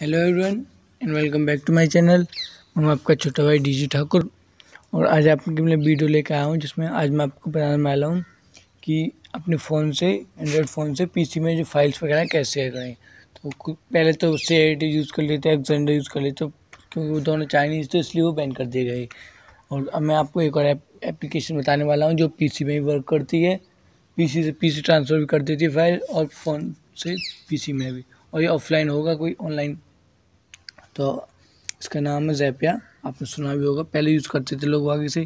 Hello everyone and welcome back to my channel. हम आपका छोटा भाई डीजी ठाकुर और आज आपके लिए वीडियो लेकर आया हूँ जिसमें आज मैं आपको बताने वाला हूँ कि अपने फ़ोन से एंड्रॉयड फ़ोन से पीसी में जो फाइल्स वगैरह कैसे शेयर करें। तो पहले तो CIT यूज़ कर लेते हैं, एक्सेंडर यूज़ कर लेते क्योंकि वो दोनों चाइनीज़ थे इसलिए वो बैन कर दिए गए। और अब मैं आपको एक और एप्लीकेशन बताने वाला हूँ जो PC में वर्क करती है, PC से PC ट्रांसफ़र भी कर देती है फाइल और फ़ोन से PC में भी, और ये ऑफलाइन होगा कोई ऑनलाइन। तो इसका नाम है ज़ैपिया, आपने सुना भी होगा, पहले यूज़ करते थे लोग, आगे से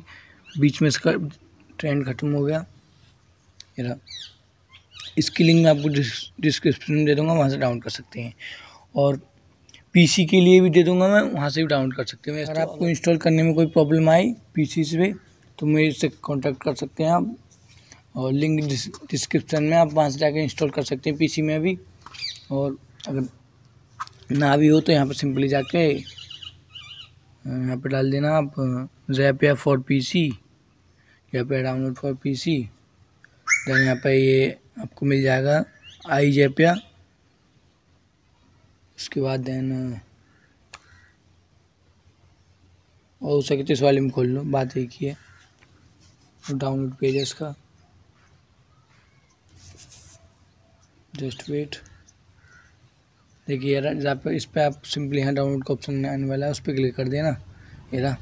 बीच में इसका ट्रेंड ख़त्म हो गया। ये इसकी लिंक मैं आपको डिस्क्रिप्शन में दे दूँगा, वहाँ से डाउनलोड कर सकते हैं। और PC के लिए भी दे दूँगा मैं, वहाँ से भी डाउनलोड कर सकते हैं। अगर आपको इंस्टॉल करने में कोई प्रॉब्लम आई PC से तो मेरे से कॉन्टैक्ट कर सकते हैं आप, और लिंक डिस्क्रिप्शन में आप वहाँ से जाकर इंस्टॉल कर सकते हैं PC में भी। और अगर ना भी हो तो यहाँ पर सिंपली जाके यहाँ पर डाल देना आप Zapya for PC, Zapya download for PC। Then यहाँ पर ये आपको मिल जाएगा आई ज़ैपिया, उसके बाद देन और हो सके तो इस वाले में खोल लो, बात एक ही है। तो डाउनलोड पेज है इसका, जस्ट वेट। देखिए यार जहाँ पर इस पर आप सिंपली यहाँ डाउनलोड का ऑप्शन आने वाला है, उस पर क्लिक कर देना। ये रहा,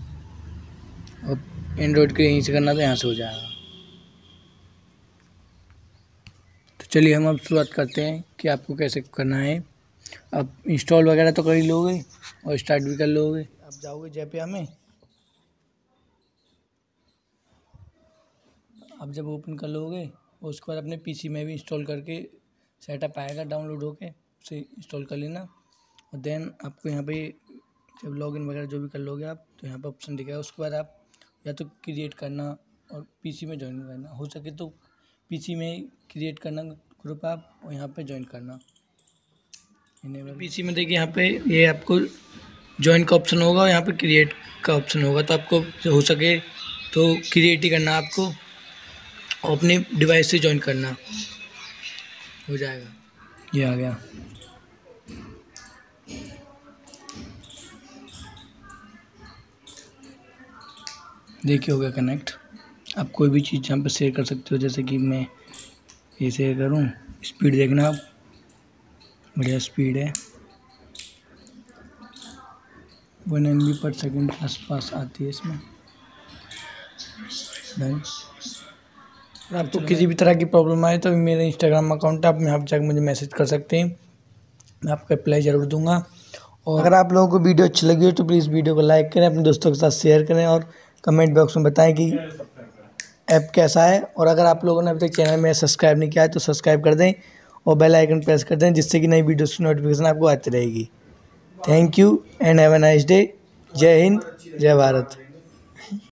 और एंड्रॉयड के यहीं से करना तो यहाँ से हो जाएगा। तो चलिए हम अब शुरुआत करते हैं कि आपको कैसे करना है। आप इंस्टॉल वगैरह तो कर ही लोगे और स्टार्ट भी कर लोगे। आप जाओगे ज़ैपिया में, आप जब ओपन कर लोगे उसके बाद अपने PC में भी इंस्टॉल करके सेटअप आएगा, डाउनलोड होके से इंस्टॉल कर लेना। और देन आपको यहाँ पे जब लॉगिन वगैरह जो भी कर लोगे आप, तो यहाँ पे ऑप्शन दिखेगा। उसके बाद आप या तो क्रिएट करना और PC में ज्वाइन करना, हो सके तो PC में क्रिएट करना ग्रुप आप और यहाँ पे ज्वाइन करना। PC में देखिए यहाँ पे ये आपको ज्वाइन का ऑप्शन होगा और यहाँ पे क्रिएट का ऑप्शन होगा, तो आपको हो सके तो क्रिएट ही करना आपको और अपने डिवाइस से ज्वाइन करना हो जाएगा। ये आ गया, देखिए हो गया कनेक्ट। आप कोई भी चीज़ यहाँ पर शेयर कर सकते हो, जैसे कि मैं ये शेयर करूँ, स्पीड देखना आप, बढ़िया स्पीड है, 1 MB/s आसपास आती है इसमें। आपको किसी भी तरह की प्रॉब्लम आए तो मेरे इंस्टाग्राम अकाउंट है, आप यहाँ पर जाकर मुझे मैसेज कर सकते हैं, मैं आपको रिप्लाई ज़रूर दूंगा। और अगर आप लोगों को वीडियो अच्छी लगी हो तो प्लीज़ वीडियो को लाइक करें, अपने दोस्तों के साथ शेयर करें और कमेंट बॉक्स में बताएं कि ऐप कैसा है। और अगर आप लोगों ने अभी तक चैनल में सब्सक्राइब नहीं किया है तो सब्सक्राइब कर दें और बेल आइकन प्रेस कर दें, जिससे कि नई वीडियोस की नोटिफिकेशन आपको आती रहेगी। Thank you and have a nice day. जय हिंद, जय भारत।